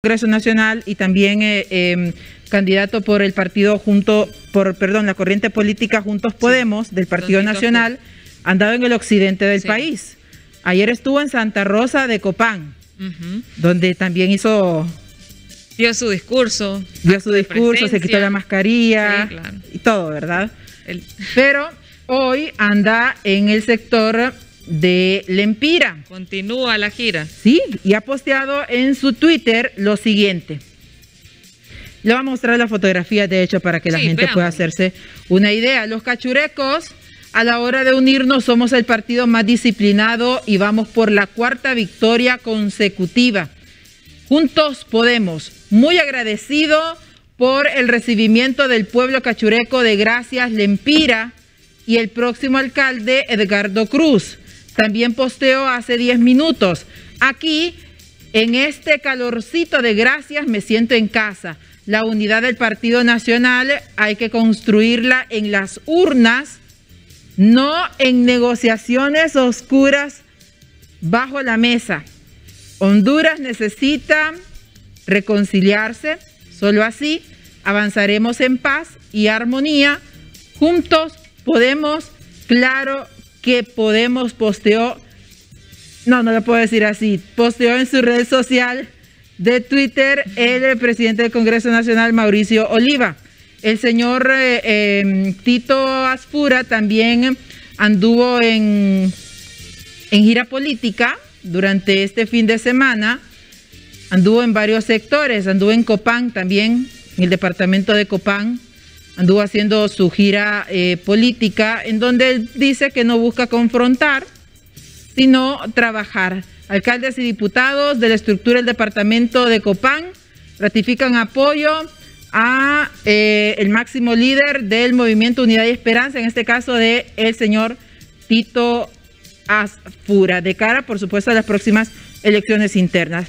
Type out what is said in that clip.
Congreso Nacional y también candidato por el partido la corriente política Juntos Podemos del Partido Nacional, han dado en el occidente del país. Ayer estuvo en Santa Rosa de Copán, donde también dio su discurso, se quitó la mascarilla y todo, ¿verdad? Pero hoy anda en el sector de Lempira. Continúa la gira. Sí, y ha posteado en su Twitter lo siguiente. Le va a mostrar la fotografía, de hecho, para que la gente pueda hacerse una idea. Los cachurecos, a la hora de unirnos, somos el partido más disciplinado y vamos por la 4ª victoria consecutiva. Juntos Podemos. Muy agradecido por el recibimiento del pueblo cachureco de Gracias, Lempira, y el próximo alcalde, Edgardo Cruz. También posteó hace 10 minutos. Aquí, en este calorcito de Gracias, me siento en casa. La unidad del Partido Nacional hay que construirla en las urnas, no en negociaciones oscuras bajo la mesa. Honduras necesita reconciliarse. Solo así avanzaremos en paz y armonía. Juntos Podemos, claro que Podemos. Posteó, no lo puedo decir así, posteó en su red social de Twitter el presidente del Congreso Nacional, Mauricio Oliva. El señor Tito Asfura también anduvo en gira política durante este fin de semana, anduvo en varios sectores, anduvo en Copán también, en el departamento de Copán, anduvo haciendo su gira política, en donde él dice que no busca confrontar, sino trabajar. Alcaldes y diputados de la estructura del departamento de Copán ratifican apoyo a el máximo líder del movimiento Unidad y Esperanza, en este caso de el señor Tito Asfura, de cara, por supuesto, a las próximas elecciones internas.